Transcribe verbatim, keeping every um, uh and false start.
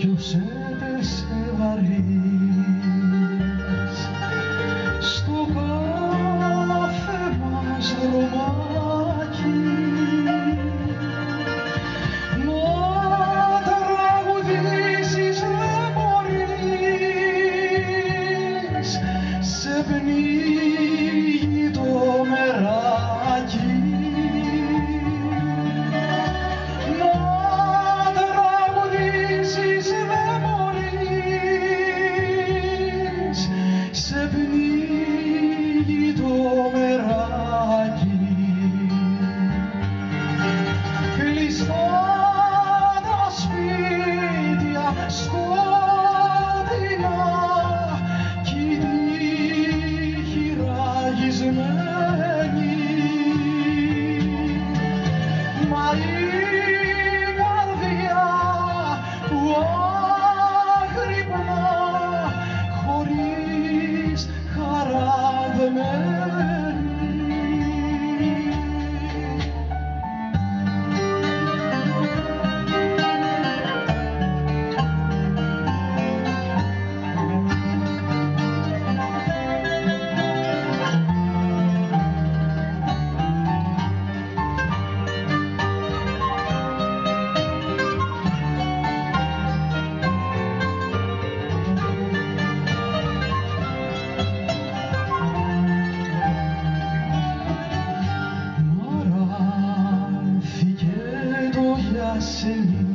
Ισκιος έπεσε βαρύς στο κάθε μας δρομάκι να τραγουδήσεις, να μπορείς, σε πνίγει το μεράκι. Μα η καρδιά που άγρυπνα, χωρίς χαρά δε μένει. Μ' αράνθηκε το γιασεμί